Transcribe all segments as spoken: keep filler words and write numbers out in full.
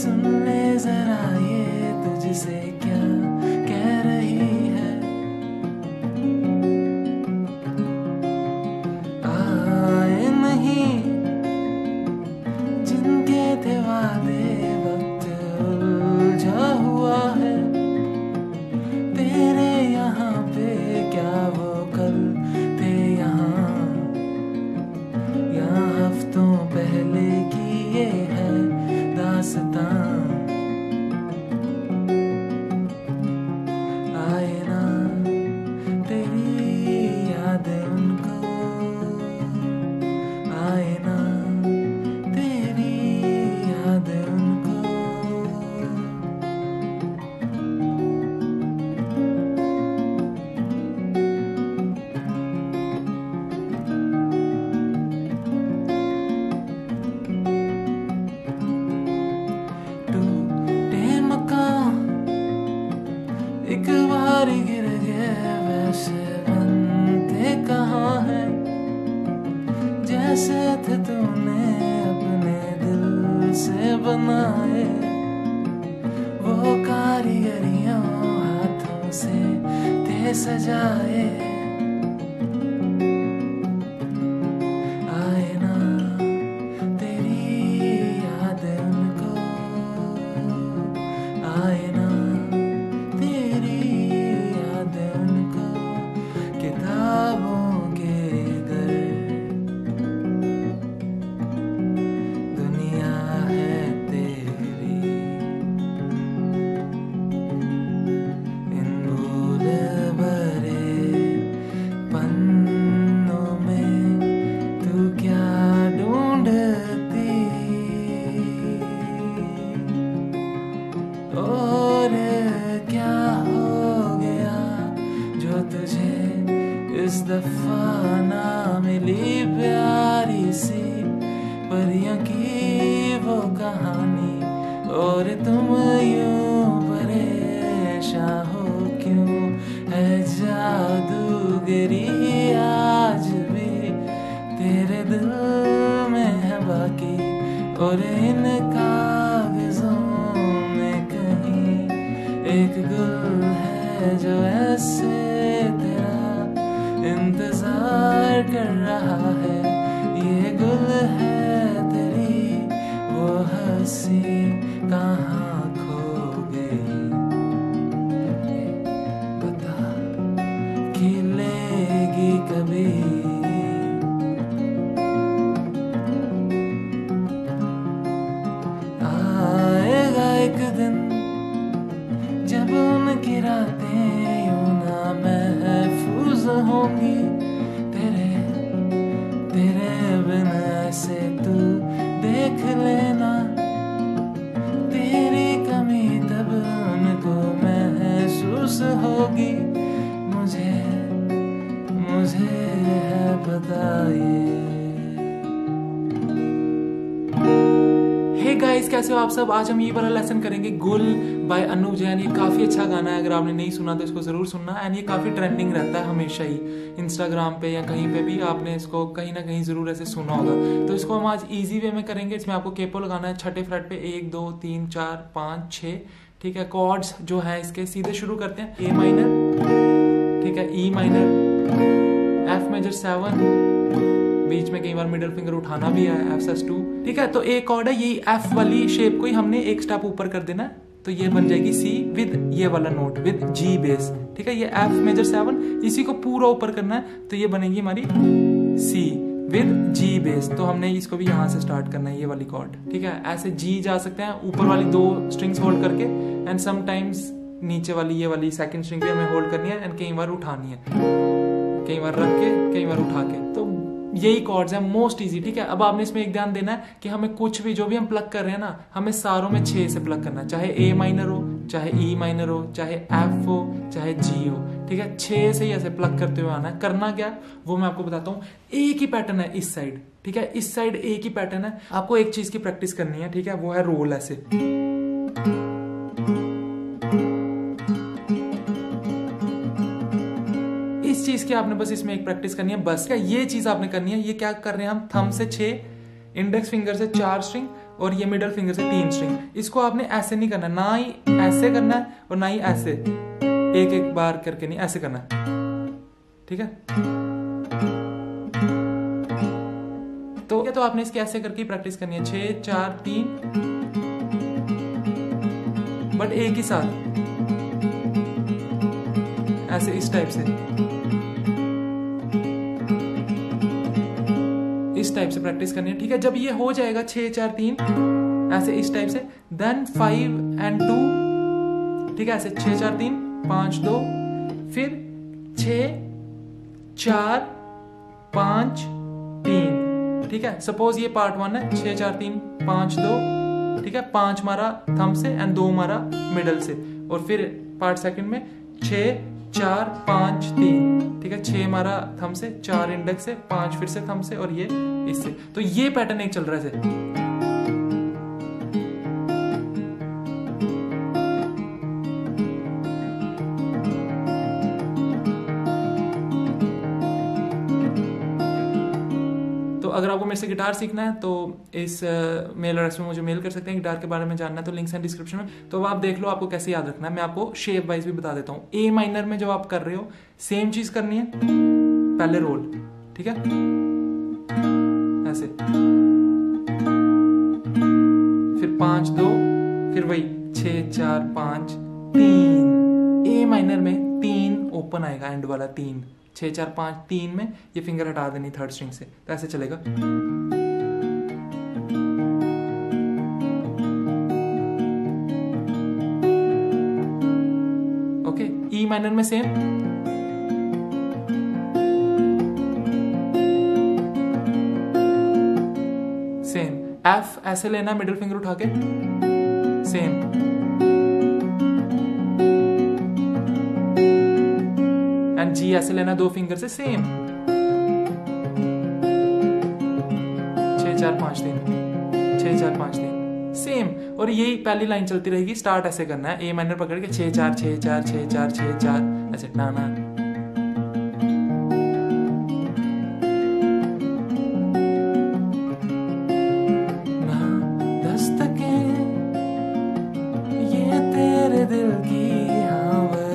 सुन ले जरा ये तुझसे क्या कह रही है। आए नहीं जिनके थे वादे वक्त उलझा हुआ है तेरे यहाँ पे, क्या वो कल थे यहाँ यहाँ हफ्तों पहले की ये है दास्तां। आए ना तेरी याद उनको, आए ना तेरी याद उनको। एक बार गिर गए वैसे बनते कहाँ है, जैसे थे तूने अपने दिल से बनाए। वो कारीगरियों हाथों से थे सजाए। आए ना तेरी याद उनको, आए ना इस दफा ना मिली प्यारी सी परियों की वो कहानी, और तुम यूं परेशान हो क्यों। है जादूगरी आज भी तेरे दिल में है बाकी, और इन कागजों में कहीं एक गुल है जो ऐसे तेरा इंतजार कर रहा है। ये गुल है तेरी वो हंसी कहाँ खो गई, पता खिलेगी कभी। आएगा एक दिन जब उनकी रातें यूं ना महफूज होंगी तेरे तेरे बिना, ऐसे तू देख लेना। तेरी कमी तब उनको महसूस होगी, मुझे मुझे है पता ये। हे hey गाइस, कैसे हो आप सब। आज हम ये वाला लेसन करेंगे गुल बाय अनुव जैन। ये काफ़ी अच्छा गाना है, अगर आपने नहीं सुना तो इसको ज़रूर सुनना। एंड ये काफ़ी ट्रेंडिंग रहता है हमेशा ही, इंस्टाग्राम पे या कहीं पे भी आपने इसको कहीं ना कहीं ज़रूर ऐसे सुना होगा। तो इसको हम आज इजी वे में करेंगे। इसमें आपको केपो लगाना है छठे फ्लैट पे, एक दो तीन चार पाँच छः, ठीक है। कॉर्ड्स जो है इसके सीधे शुरू करते हैं, ए माइनर, ठीक है, E minor, F major seven, बीच में कई बार मिडिल फिंगर उठाना भी है, एफ एस टू, ठीक है। तो एक कॉर्ड है यही एफ वाली शेप को ही हमने एक स्टेप ऊपर कर देना है, तो ये बन जाएगी सी विद ये वाला नोट विद जी बेस, ठीक है। ये एफ मेजर सेवन, इसी को पूरा ऊपर करना है, तो ये बनेगी हमारी सी विद जी बेस। तो हमने इसको भी यहाँ से स्टार्ट करना है, ये वाली कॉर्ड, ठीक है। ऐसे जी जा सकते हैं ऊपर वाली दो स्ट्रिंग्स होल्ड करके, एंड समटाइम्स नीचे वाली ये वाली सेकेंड स्ट्रिंग भी हमें होल्ड करनी है, एंड कई बार उठानी है, कई बार रख के कई बार उठा के। तो यही कॉर्ड्स हैं मोस्ट इजी, ठीक है। अब आपने इसमें एक ध्यान देना है कि हमें कुछ भी जो भी हम प्लग कर रहे हैं ना, हमें सारों में छः से प्लग करना है, चाहे ए माइनर हो, चाहे ई माइनर हो, चाहे एफ हो, चाहे जी हो, ठीक है। छः से ही ऐसे प्लग करते हुए आना है। करना क्या वो मैं आपको बताता हूँ। एक ही पैटर्न है इस साइड, ठीक है, इस साइड एक ही पैटर्न है। आपको एक चीज की प्रैक्टिस करनी है, ठीक है, वो है रोल। ऐसे इस चीज की आपने बस इसमें एक प्रैक्टिस करनी है बस, क्या ये चीज आपने करनी है। ये क्या कर रहे हैं हम, थंब से छह, इंडेक्स फिंगर से चार स्ट्रिंग और ये मिडल फिंगर से तीन स्ट्रिंग। इसको आपने ऐसे नहीं करना, ना ही ऐसे करना है और ना ही ऐसे, एक एक बार करके नहीं, ऐसे करना है, ठीक है। तो तो आपने इसके ऐसे करके प्रैक्टिस करनी है, छः चार तीन, बट एक ही साथ ऐसे इस टाइप से इस टाइप से प्रैक्टिस करनी है, ठीक है। जब ये हो जाएगा छः चार तीन ऐसे इस टाइप से, देन फाइव एंड टू, ठीक है, ऐसे छः चार तीन पाँच दो, फिर छः चार पाँच तीन, ठीक है। सपोज ये पार्ट वन है, छः चार तीन पाँच दो, ठीक है, पाँच मारा थंब से एंड दो मारा मिडल से, और फिर पार्ट सेकंड में छः चार पाँच तीन, ठीक है, छः मारा थंब से, चार इंडेक्स से, पाँच फिर से थंब से और ये इससे। तो ये पैटर्न एक चल रहा है से। तो अगर आपको मेरे से गिटार सीखना है तो इस मेल एड्रेस में मुझे मेल कर सकते हैं। गिटार के बारे में जानना है तो लिंक्स हैं डिस्क्रिप्शन में। तो आप देख लो आपको कैसे याद रखना है। मैं आपको शेप वाइज भी बता देता हूँ। ए माइनर में जब आप कर रहे हो सेम चीज करनी है, पहले रोल, ठीक है, ऐसे, फिर पांच दो, फिर वही छः चार पांच तीन। ए माइनर में तीन ओपन आएगा, एंड वाला तीन, छः चार पांच तीन में ये फिंगर हटा देनी थर्ड स्ट्रिंग से, तो ऐसे चलेगा। ओके, ई माइनर में सेम, सेम एफ ऐसे लेना, मिडिल फिंगर उठा के, सेम जी ऐसे लेना दो फिंगर से, सेम छः चार पांच तीन, छः चार पांच तीन, सेम। और यही पहली लाइन चलती रहेगी। स्टार्ट ऐसे करना है, ए माइनर पकड़ के छः चार छः चार छः चार छः चार ऐसे टाना,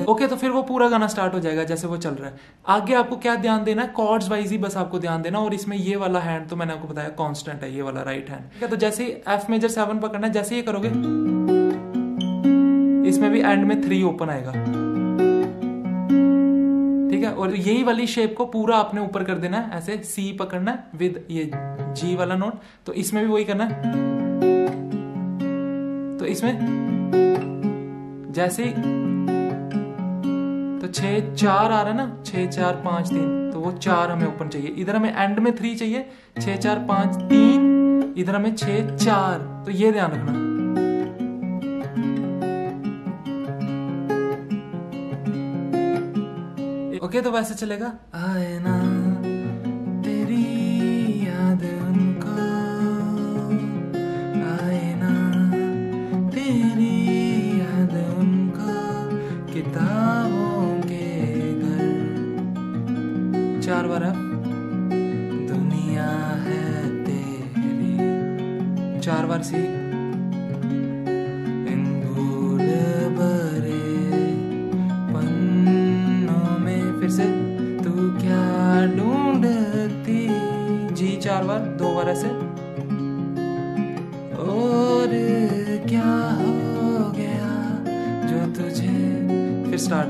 ओके। तो फिर वो पूरा गाना स्टार्ट हो जाएगा जैसे वो चल रहा है। आगे आपको क्या ध्यान देना है, कॉर्ड्स वाइज ही बस आपको ध्यान देना। और इसमें ये वाला हैंड तो मैंने आपको बताया कांस्टेंट है, ये वाला राइट हैंड, ठीक है। तो जैसे एफ मेजर सेवन पकड़ना है, जैसे ये करोगे इसमें भी एंड में थ्री ओपन आएगा, ठीक है। और यही वाली शेप को पूरा आपने ऊपर कर देना है, ऐसे सी पकड़ना है विद ये जी वाला नोट, तो इसमें भी वही करना है। तो इसमें जैसे तो छः चार आ रहा है ना, छः चार पाँच तीन, तो वो चार हमें ओपन चाहिए। इधर हमें एंड में थ्री चाहिए, छः चार पाँच तीन, इधर हमें छः चार, तो ये ध्यान रखना। ओके okay, तो वैसे चलेगा। आए ना तेरी याद उनको, आए ना तेरी याद उनको किताब चार बार, दुनिया है तेरी चार बार सी, इन भूल भरे पन्नों में फिर से तू क्या ढूंढती, जी चार बार, दो बार ऐसे, और क्या हो गया जो तुझे, फिर स्टार्ट,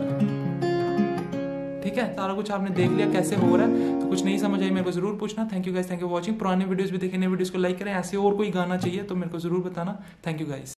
ठीक है। सारा कुछ आपने देख लिया कैसे हो रहा है। तो कुछ नहीं समझ आई मेरे को जरूर पूछना। Thank you guys, thank you watching. पुराने वीडियोस भी देखें, नए वीडियोस को लाइक करें। ऐसे और कोई गाना चाहिए तो मेरे को जरूर बताना। Thank you guys.